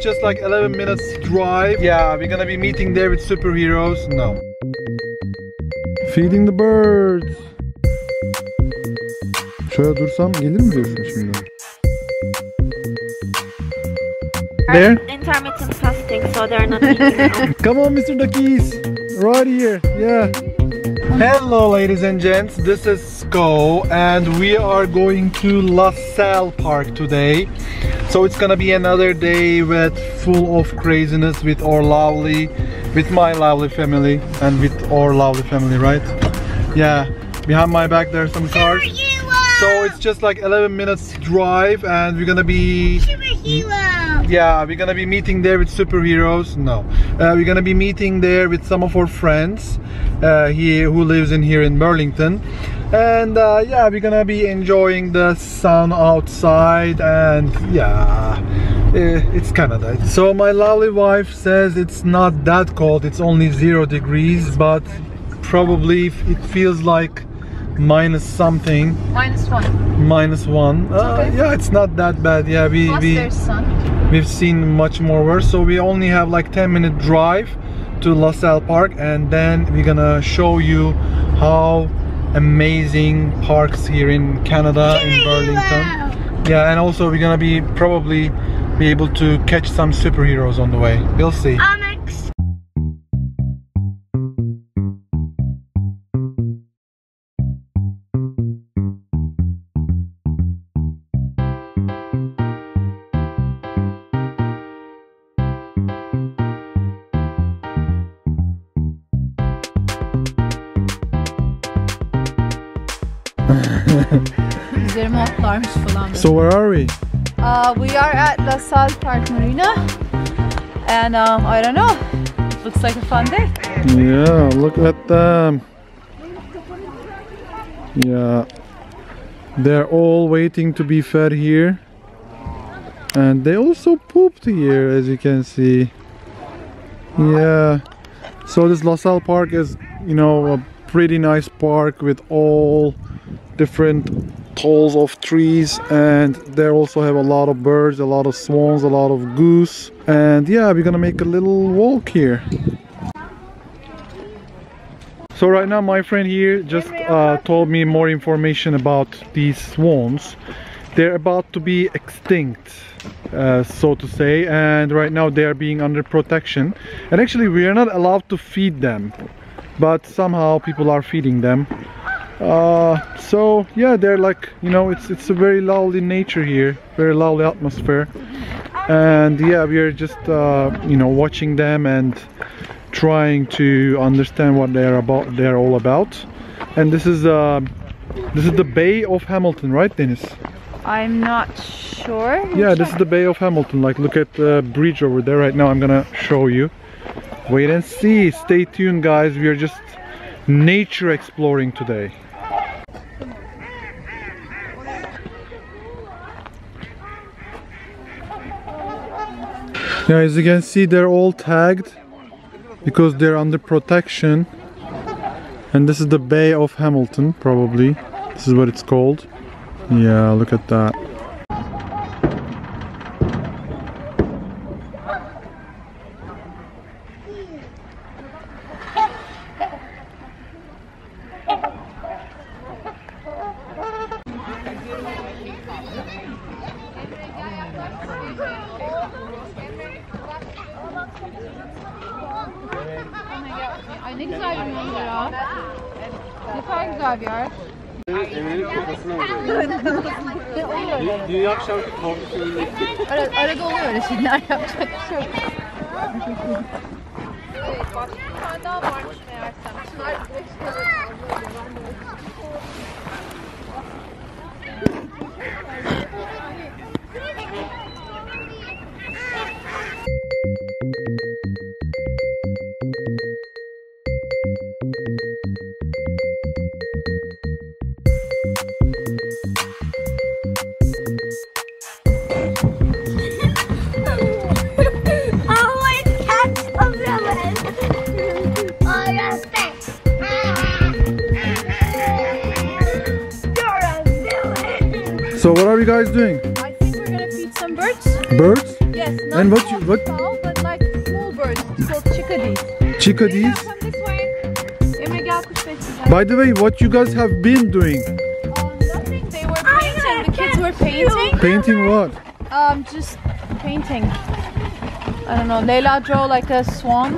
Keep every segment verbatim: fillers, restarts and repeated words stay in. it's just like eleven minutes drive. Yeah, we're gonna be meeting there with superheroes. No. Feeding the birds. Şöyle dursam gelir mi diyorsun şimdi? There? Intermittent fasting, so they're not eating. Come on, Mister Duckies. Right here. Yeah. Hello, ladies and gents. This is Sko, and we are going to LaSalle Park today. So it's gonna be another day with full of craziness with our lovely, with my lovely family, and with our lovely family, right? Yeah. Behind my back there are some cars. So it's just like eleven minutes drive, and we're gonna be. Yeah, we're gonna be meeting there with superheroes. No, uh, we're gonna be meeting there with some of our friends uh, here who lives in here in Burlington, and uh, yeah, we're gonna be enjoying the sun outside, and yeah, it's Canada. So my lovely wife says it's not that cold. It's only zero degrees, but probably it feels like minus something. Minus one. Minus one. Uh, okay. Yeah, it's not that bad. Yeah, we Plus we. There's sun. We've seen much more worse, so we only have like ten minute drive to LaSalle Park, and then we're gonna show you how amazing parks here in Canada, in Burlington. Yeah, and also we're gonna be probably be able to catch some superheroes on the way. We'll see. Um, So where are we? Uh, we are at LaSalle Park Marina, and um, I don't know, it looks like a fun day. Yeah, look at them. Yeah, they're all waiting to be fed here, and they also pooped here, as you can see. Yeah, so this LaSalle Park is, you know, a pretty nice park with all different holes of trees, and they also have a lot of birds, a lot of swans, a lot of goose, and yeah, we're gonna make a little walk here. So right now my friend here just uh, told me more information about these swans. They're about to be extinct, uh, so to say, and right now they are being under protection, and actually we are not allowed to feed them, but somehow people are feeding them. Uh, so yeah, they're like, you know, it's it's a very lovely nature here, very lovely atmosphere, and yeah, we are just uh, you know, watching them and trying to understand what they're about, they're all about. And this is uh, this is the Bay of Hamilton, right, Dennis? I'm not sure. I'm yeah, sure. This is the Bay of Hamilton. Like, look at the bridge over there. Right now, I'm gonna show you. Wait and see. Stay tuned, guys. We are just nature exploring today. Now, as you can see, they're all tagged because they're under protection, and this is the Bay of Hamilton, probably. This is what it's called. Yeah, look at that. Arada oluyor öyle şeyler, yapacak bir şey yok. Evet, bak bir tane daha varmış meğersem. Şunlar direkt şunlar. So what are you guys doing? I think we're gonna feed some birds. Birds? Yes. Not And what? You, what? No, but like small birds, it's called chickadees. Chickadees. By the way, what you guys have been doing? Um, nothing. They were painting. The kids were painting. Painting what? Um, just painting. I don't know. Leila drew like a swan,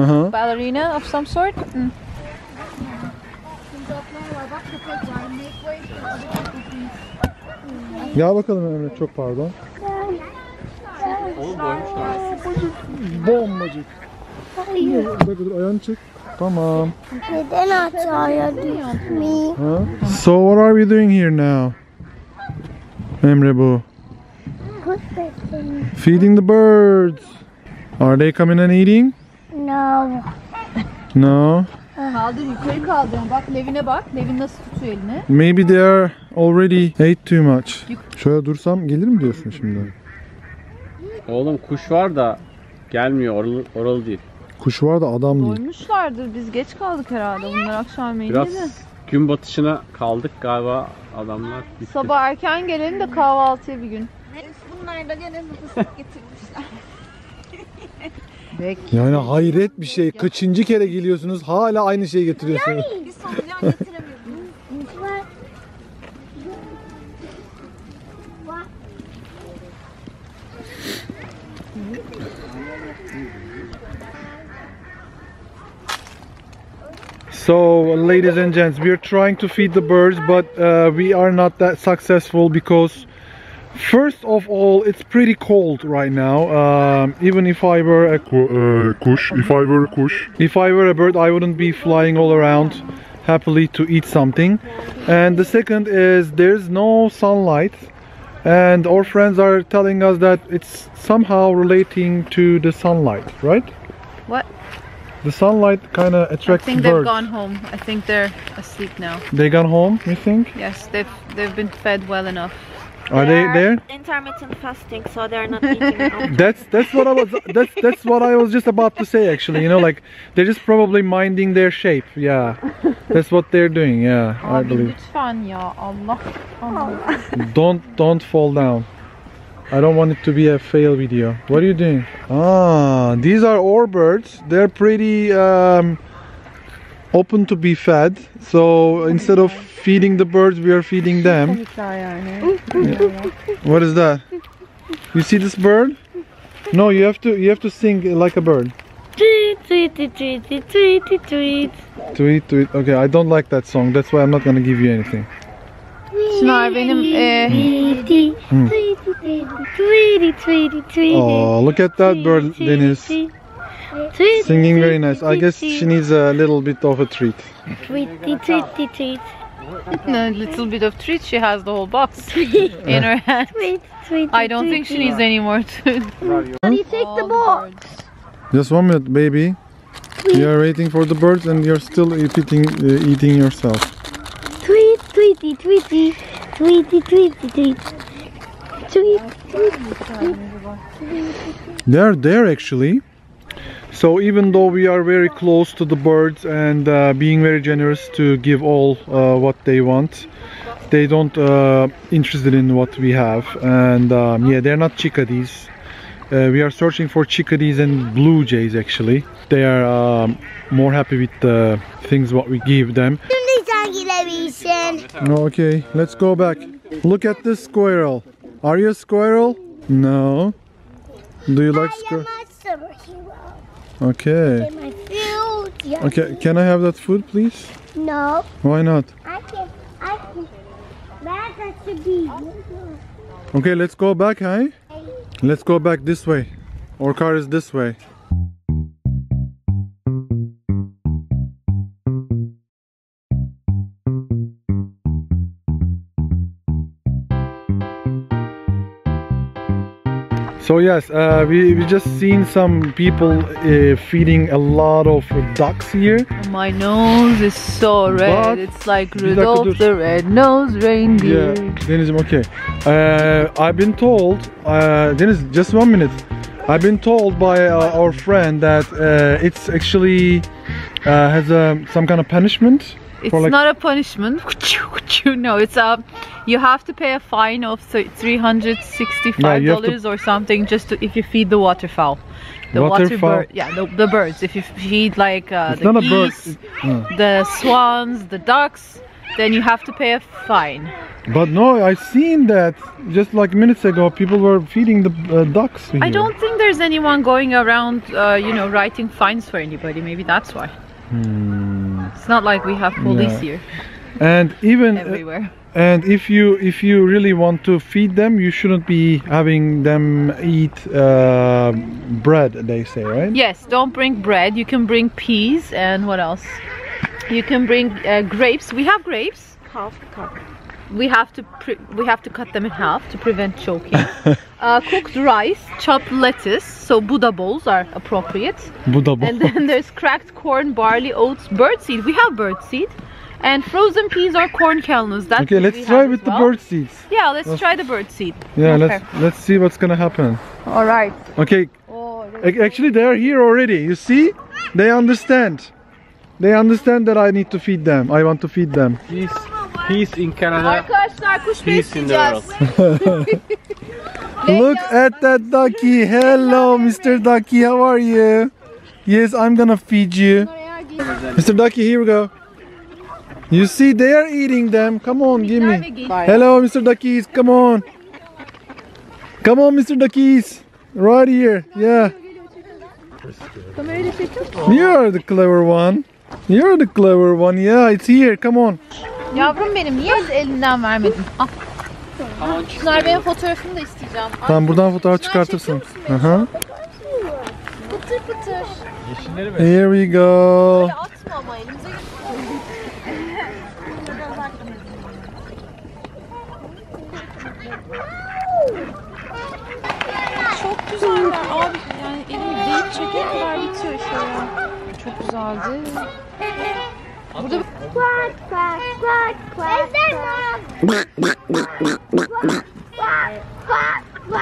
uh-huh. ballerina of some sort. Mm. Gel bakalım Emre, çok pardon. Oğlum bombacık. Bombacık. Dur ayağını çek. Tamam. Neden aşağıya düşmüyor? So what are we doing here now? Emre bu. Feeding the birds. Are they coming and eating? No. No. Kaldır, yukarı kaldırın. Bak Levin'e bak. Levin nasıl tutuyor elini? Maybe they are already ate too much. Şöyle dursam gelir mi diyorsun şimdi? Oğlum kuş var da gelmiyor. Oralı, oralı değil. Kuş var da adam değil. Doymuşlardır. Biz geç kaldık herhalde. Bunlar akşam yemeği değil mi? Biraz gün batışına kaldık galiba adamlar. Bitti. Sabah erken gelelim de kahvaltıya bir gün. Bunlar da gene mısır getirmişler. Belki. Yani hayret bir şey. Kaçıncı kere geliyorsunuz hala aynı şeyi getiriyorsunuz. Yani biz solucan getiremiyoruz. So, ladies and gents, we are trying to feed the birds, but uh, we are not that successful because first of all, it's pretty cold right now. Um, even if I were a uh, kush, if I were a kush, if I were a bird, I wouldn't be flying all around happily to eat something. And the second is there's no sunlight, and our friends are telling us that it's somehow relating to the sunlight, right? What? The sunlight kind of attracts birds. I think they've birds. gone home. I think they're asleep now. They gone home, you think? Yes, they've they've been fed well enough. Are they, they are there? Intermittent fasting, so they're not eating. That's that's what I was that's that's what I was just about to say actually. You know, like they're just probably minding their shape. Yeah, that's what they're doing. Yeah, I believe. Don't don't fall down. I don't want it to be a fail video. What are you doing? Ah, these are orbirds. They're pretty um, open to be fed. So instead of feeding the birds, we are feeding them. Yeah. What is that? You see this bird? No, you have to you have to sing like a bird. Tweet, tweet, tweet, tweet, tweet. Tweet, tweet. Okay, I don't like that song. That's why I'm not gonna give you anything. Şunlar benim. E... Hmm. Oh, look at that bird, Deniz. Singing very nice. I guess she needs a little bit of a treat. Tweet, tweet, tweet. A little bit of treat, she has the whole box in her hand. Tweet, tweet, I don't think she needs any more. Can you take the box? Just one minute, baby. You are waiting for the birds and you're still eating, uh, eating yourself. Tweet, tweety, tweety, tweety, tweety, tweet. Tweet, tweet, tweet. They're there actually. So even though we are very close to the birds and uh, being very generous to give all uh, what they want, they don't uh, interested in what we have. And um, yeah, they're not chickadees. Uh, we are searching for chickadees and blue jays actually. They are um, more happy with the things what we give them. Okay, let's go back. Look at this squirrel. Are you a squirrel? No. Do you like squirrel? Okay. Okay, can I have that food, please? No. Why not? I can. I can. Back at the beach. Okay, let's go back, hey? Let's go back this way. Our car is this way. So yes, uh, we, we just seen some people uh, feeding a lot of ducks here. My nose is so red, but it's like Rudolph the red-nosed reindeer. Yeah, Deniz'im, okay. Uh, I've been told, uh, Deniz, just one minute. I've been told by uh, our friend that uh, it's actually uh, has a, some kind of punishment It's like not a punishment. No, it's a, you have to pay a fine of three hundred sixty-five dollars yeah, or something just to, if you feed the waterfowl. The waterfowl. Water bird, yeah, the, the birds. If you feed like uh, the geese, no. the swans, the ducks, then you have to pay a fine. But no, I've seen that just like minutes ago, people were feeding the uh, ducks here. I don't think there's anyone going around, uh, you know, writing fines for anybody. Maybe that's why. Hmm. It's not like we have police yeah. here. And even everywhere. Uh, and if you if you really want to feed them, you shouldn't be having them eat uh, bread. They say, right? Yes. Don't bring bread. You can bring peas and what else? You can bring uh, grapes. We have grapes. Half cup. We have to pre we have to cut them in half to prevent choking. uh, cooked rice, chopped lettuce, so Buddha bowls are appropriate. Buddha bowls. And then there's cracked corn, barley, oats, birdseed. We have birdseed. And frozen peas or corn kernels. That's okay, let's try with well. the bird seeds. Yeah, let's, let's try the bird seed. Yeah, okay. let's let's see what's gonna happen. All right. Okay. Oh, actually, they are here already. You see, they understand. They understand that I need to feed them. I want to feed them. Peace, peace in Canada. Peace in the world. Look at that ducky. Hello, Mister Ducky. How are you? Yes, I'm gonna feed you, Mister Ducky. Here we go. You see, they are eating them. Come on, give me. Bye. Hello, Mister Duckies. Come on. Come on, Mister Duckies. Right here. Yeah. You're the clever one. You're the clever one. Yeah, it's here. Come on. Yavrum benim, niye elinden vermedin? Ah. Şunlar benim fotoğrafımı da isteyeceğim. Tamam, buradan fotoğraf çıkartırsın. Aha. Pıtır pıtır. Here we go. Çok güzeller abi, yani elimi deyip çekiye kadar bitiyor işte ya. Çok güzeldi. Burada quack quack quack quack. Quack quack quack quack. Quack quack.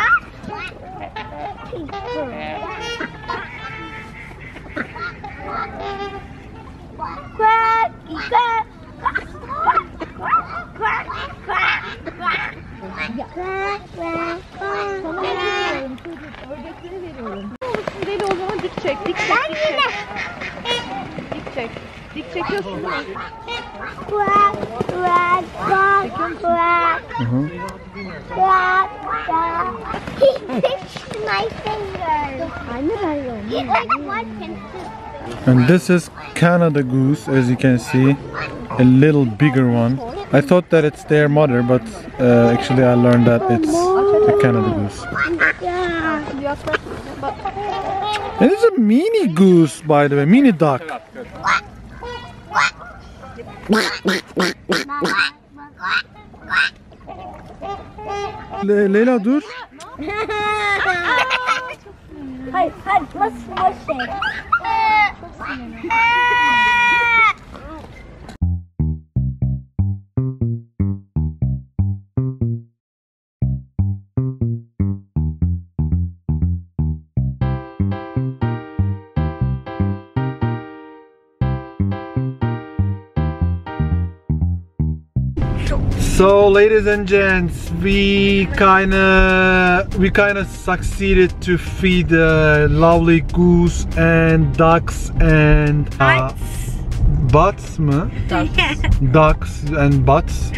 And this is Canada goose, as you can see, a little bigger one. I thought that it's their mother, but uh, actually I learned that it's a Canada goose. And it's a mini goose, by the way, mini duck. Le Leila, dur. Hayır, hayır, nasıl boş şey? So, ladies and gents, we kinda we kinda succeeded to feed the uh, lovely goose and ducks and uh, butts, meh? ducks, ducks and butts,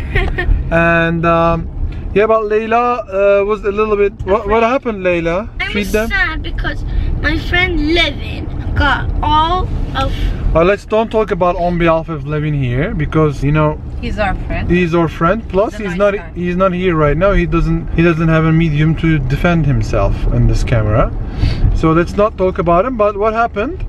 and um, yeah. But Leila uh, was a little bit. What, what happened, Leila? I'm feed them? sad because my friend Levin got all of. Uh, let's don't talk about on behalf of Levin here, because you know he's our friend. He's our friend. Plus, he's, he's not guy. he's not here right now. He doesn't he doesn't have a medium to defend himself in this camera. So let's not talk about him. But what happened?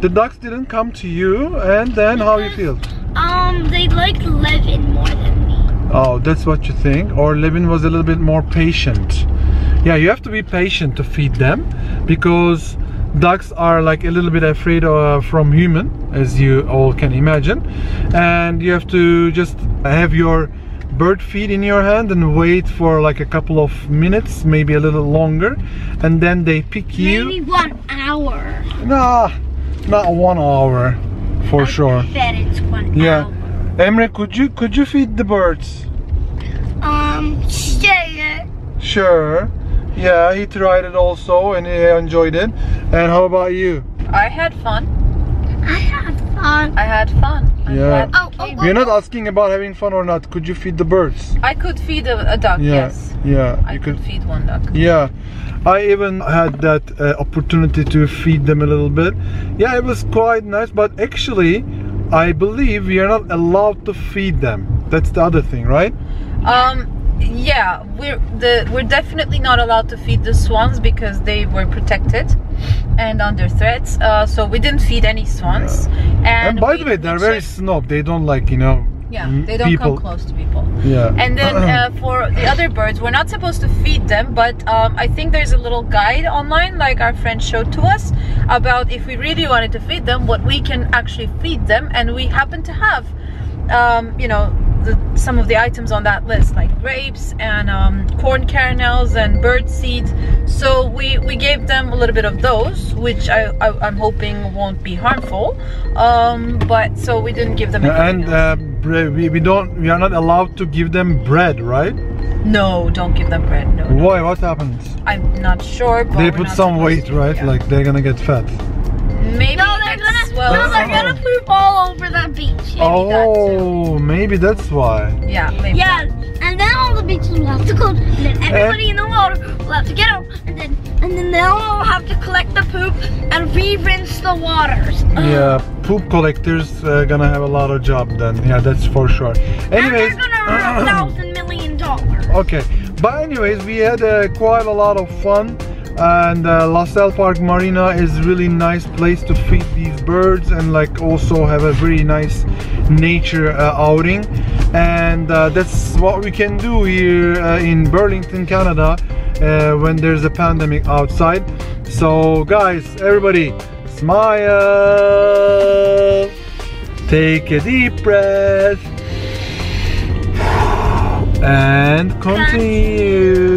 The ducks didn't come to you, and then because, how you feel? Um, they liked Levin more than me. Oh, that's what you think. Or Levin was a little bit more patient. Yeah, you have to be patient to feed them, because ducks are like a little bit afraid uh, from human, as you all can imagine, and you have to just have your bird feed in your hand and wait for like a couple of minutes, maybe a little longer, and then they pick you. Maybe one hour. Nah, not one hour for I sure. Bet it's one yeah. hour. Emre, could you could you feed the birds? Um, sure. Sure. Yeah, he tried it also and he enjoyed it. And how about you? I had fun. I had fun. I had fun. I'm yeah. Oh, oh, oh, You're not asking about having fun or not. Could you feed the birds? I could feed a, a duck. Yeah. Yes. Yeah. I you could feed one duck. Yeah. I even had that uh, opportunity to feed them a little bit. Yeah, it was quite nice. But actually, I believe we are not allowed to feed them. That's the other thing, right? Um. Yeah, we're the we're definitely not allowed to feed the swans because they were protected and under threats. Uh, so we didn't feed any swans. Yeah. And, and by we, the way, they're very snob. They don't like, you know. Yeah, they don't people. come close to people. Yeah. And then uh, for the other birds, we're not supposed to feed them, but um, I think there's a little guide online, like our friend showed to us, about if we really wanted to feed them, what we can actually feed them, and we happen to have, um, you know. The, some of the items on that list, like grapes and um, corn kernels and bird seeds. So we, we gave them a little bit of those, which I, I, I'm hoping won't be harmful. Um, but so we didn't give them anything else. And uh, we, we don't we are not allowed to give them bread, right? No, don't give them bread. No. Why? No. What happens? I'm not sure. But they put some weight, right? Yeah. Like they're gonna get fat. Maybe no, they're gonna, well, no, they're gonna poop all over the beach. Maybe oh, that maybe that's why. Yeah, maybe. Yeah, that. And then all the beaches will have to go, and then everybody and in the water will have to get up, and then and then they'll all have to collect the poop and re-rinse the waters. Yeah, poop collectors are gonna have a lot of job then. Yeah, that's for sure. Anyways, and they're gonna earn a thousand million dollars. Okay, but anyways, we had uh, quite a lot of fun. And uh, LaSalle Park Marina is really nice place to feed these birds and like also have a very nice nature uh, outing. And uh, that's what we can do here uh, in Burlington, Canada, uh, when there's a pandemic outside. So guys, everybody, smile, take a deep breath and continue.